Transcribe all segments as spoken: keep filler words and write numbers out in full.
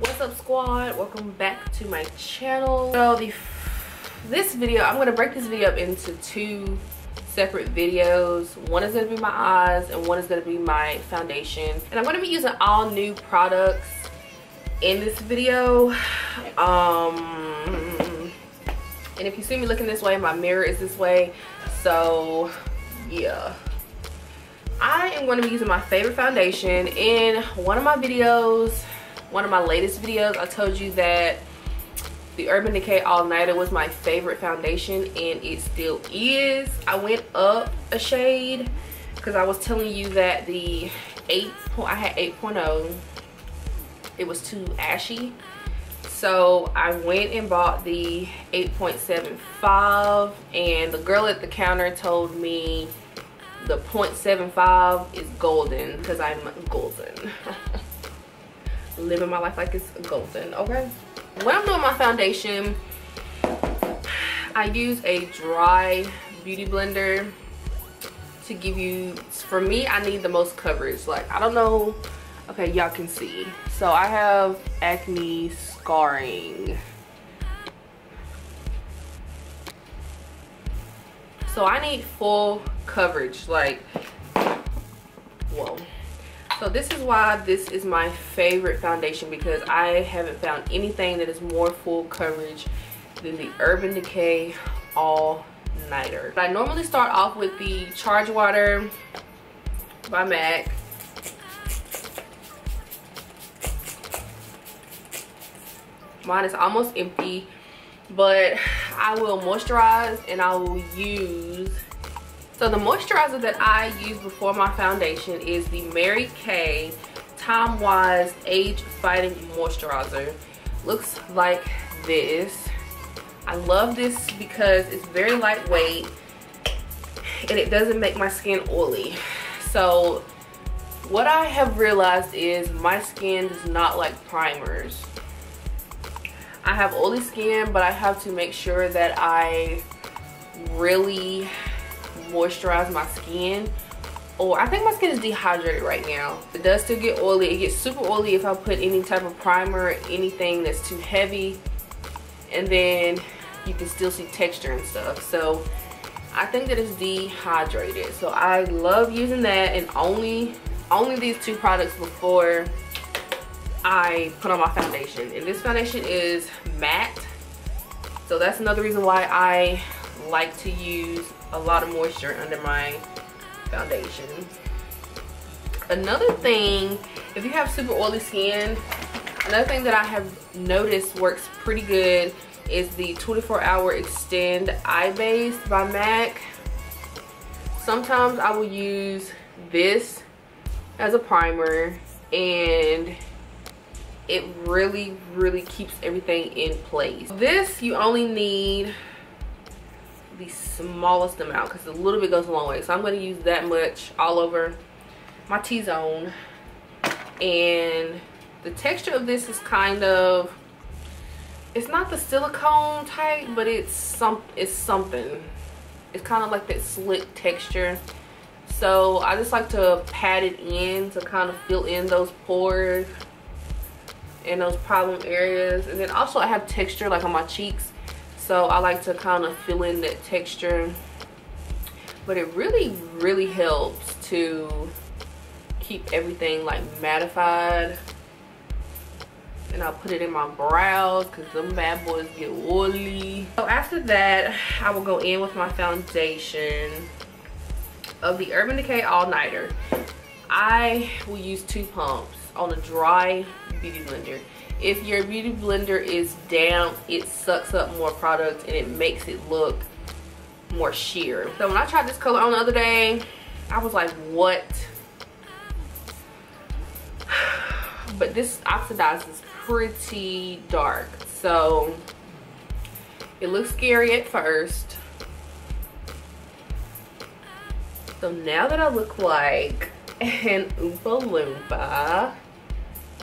What's up, squad? Welcome back to my channel. So the this video, I'm gonna break this video up into two separate videos. One is gonna be my eyes and one is gonna be my foundation, and I'm gonna be using all new products in this video. Um and if you see me looking this way, my mirror is this way, so yeah, I am going to be using my favorite foundation. In one of my videos, one of my latest videos, I told you that the Urban Decay All Nighter was my favorite foundation, and it still is. I went up a shade because I was telling you that the eight I had eight point oh, it was too ashy, so I went and bought the eight point seven five, and the girl at the counter told me the point seven five is golden because I'm golden. Living my life like it's golden, okay? When I'm doing my foundation, I use a dry beauty blender to give you, for me, I need the most coverage. Like, I don't know, okay, y'all can see. So I have acne scarring. So I need full coverage, like, whoa. So this is why this is my favorite foundation, because I haven't found anything that is more full coverage than the Urban Decay All Nighter. I normally start off with the Charge Water by MAC. Mine is almost empty, but I will moisturize and I will use. So the moisturizer that I use before my foundation is the Mary Kay TimeWise Age Fighting Moisturizer. Looks like this. I love this because it's very lightweight and it doesn't make my skin oily. So what I have realized is my skin does not like primers. I have oily skin, but I have to make sure that I really moisturize my skin, or I think my skin is dehydrated right now. It does still get oily. It gets super oily if I put any type of primer, anything that's too heavy, and then you can still see texture and stuff. So I think that it's dehydrated, so I love using that, and only only these two products before I put on my foundation. And this foundation is matte, so that's another reason why I like to use a lot of moisture under my foundation. Another thing, if you have super oily skin, another thing that I have noticed works pretty good is the twenty-four hour extend eye base by MAC. Sometimes I will use this as a primer, and it really really keeps everything in place. This, you only need the smallest amount because a little bit goes a long way. So I'm going to use that much all over my T-zone. And the texture of this is kind of, it's not the silicone type, but it's some it's something. It's kind of like that slick texture. So I just like to pat it in to kind of fill in those pores and those problem areas. And then also I have texture like on my cheeks, so I like to kind of fill in that texture. But it really, really helps to keep everything like mattified. And I'll put it in my brows because them bad boys get oily. So after that, I will go in with my foundation of the Urban Decay All Nighter. I will use two pumps on a dry beauty blender. If your beauty blender is damp, it sucks up more product and it makes it look more sheer. So when I tried this color on the other day, I was like, what? But this oxidizes pretty dark, so it looks scary at first. So now that I look like an Oompa Loompa,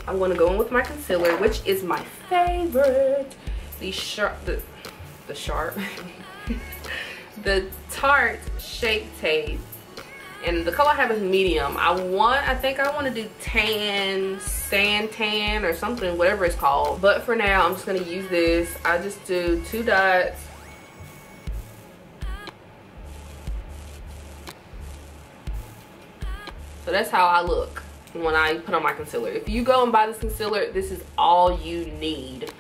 I'm gonna go in with my concealer, which is my favorite. The sharp, the, the sharp, the Tarte Shape Tape and the color I have is medium. I want, I think I want to do tan, sand tan or something, whatever it's called. But for now, I'm just going to use this. I just do two dots. So that's how I look when I put on my concealer. If you go and buy this concealer, this is all you need.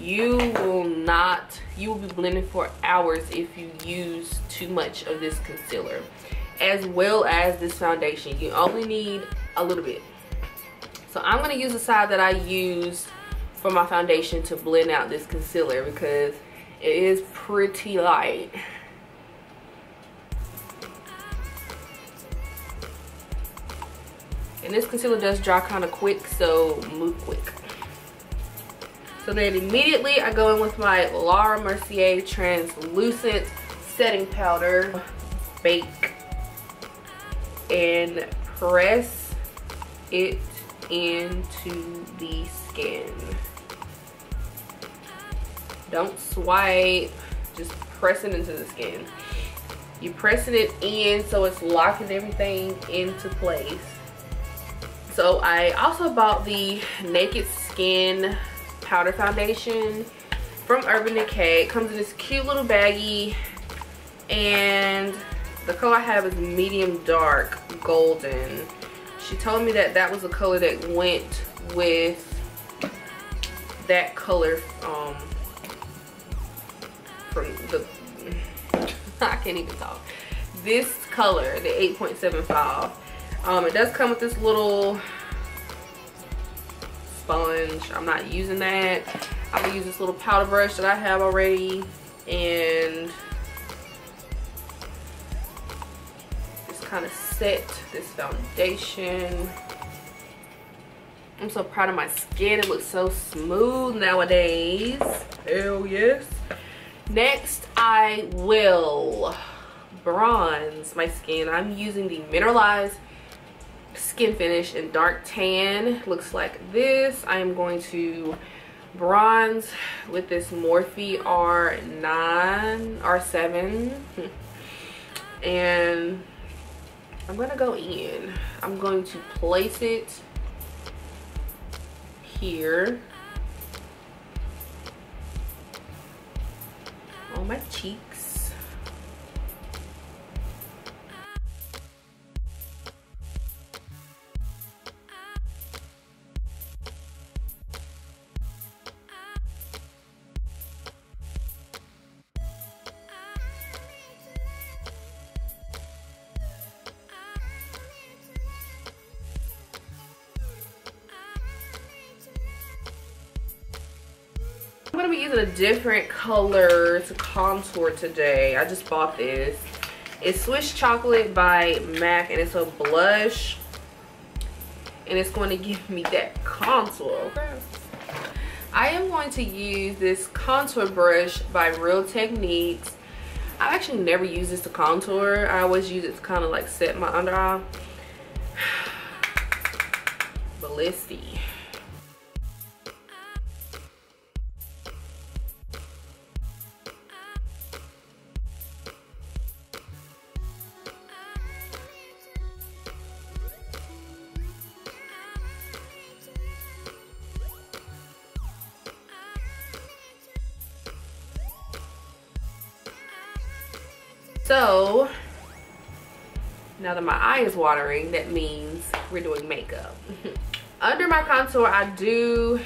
You will not, you will be blending for hours if you use too much of this concealer, as well as this foundation. You only need a little bit. So I'm going to use the side that I used for my foundation to blend out this concealer because it is pretty light. And this concealer does dry kind of quick, so move quick. So then immediately I go in with my Laura Mercier Translucent Setting Powder, bake, and press it into the skin. Don't swipe, just press it into the skin. You're pressing it in so it's locking everything into place. So I also bought the Naked Skin Powder Foundation from Urban Decay. It comes in this cute little baggie, and the color I have is medium dark golden. She told me that that was the color that went with that color um, from the, I can't even talk. This color, the eight point seven five. Um, it does come with this little sponge. I'm not using that. I'm gonna use this little powder brush that I have already, and just kind of set this foundation. I'm so proud of my skin. It looks so smooth nowadays. Hell yes. Next, I will bronze my skin. I'm using the MINERALIZE skin finish in dark tan. Looks like this. I am going to bronze with this Morphe R nine, R seven, and I'm gonna go in. I'm going to place it here on my cheeks. I'm gonna be using a different color to contour today. I just bought this. It's Swiss Chocolate by MAC, and it's a blush, and it's going to give me that contour. I am going to use this contour brush by Real Techniques. I actually never use this to contour. I always use it to kind of like set my under eye. But let's see. So, now that my eye is watering, that means we're doing makeup. Under my contour, I do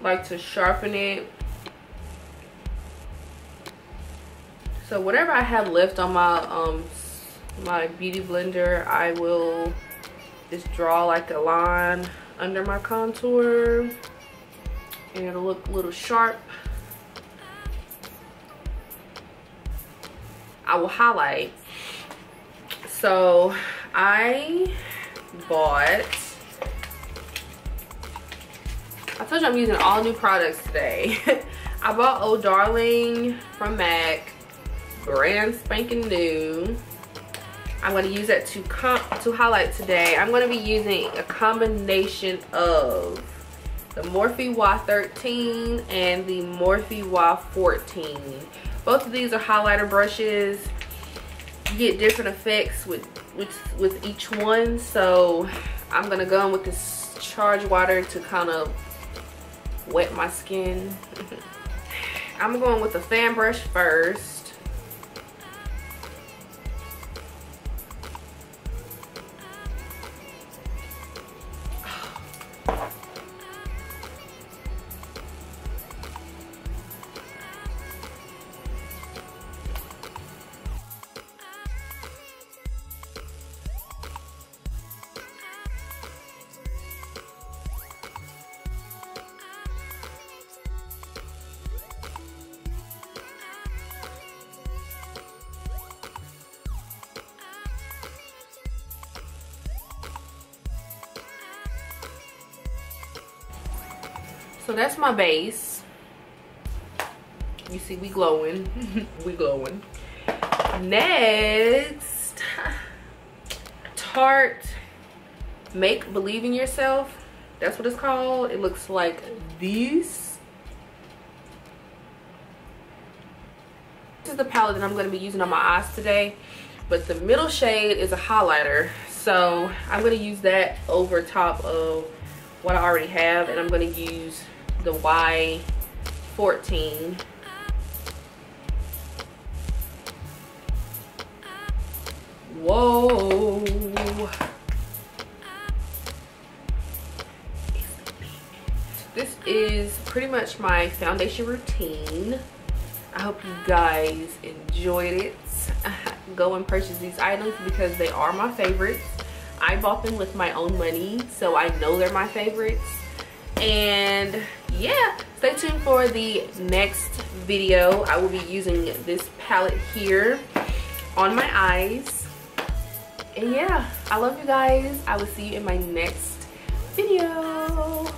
like to sharpen it. So whatever I have left on my, um, my beauty blender, I will just draw like a line under my contour. And it'll look a little sharp. I will highlight. So I bought, I told you I'm using all new products today. I bought Oh Darling from MAC, brand spanking new. I'm going to use that to comp to highlight today. I'm going to be using a combination of the Morphe Y thirteen and the Morphe Y fourteen. Both of these are highlighter brushes. get different effects with with with each one. So I'm gonna go in with this charge water to kind of wet my skin. I'm going with the fan brush first. So that's my base. You see, we glowing. We glowing. Next, Tarte Make Believe in Yourself. That's what it's called. It looks like this. This is the palette that I'm going to be using on my eyes today. But the middle shade is a highlighter. So I'm going to use that over top of what I already have. And I'm going to use the Y fourteen. Whoa. This is pretty much my foundation routine. I hope you guys enjoyed it. Go and purchase these items because they are my favorites. I bought them with my own money, so I know they're my favorites. And yeah, stay tuned for the next video. I will be using this palette here on my eyes. And yeah, I love you guys. I will see you in my next video.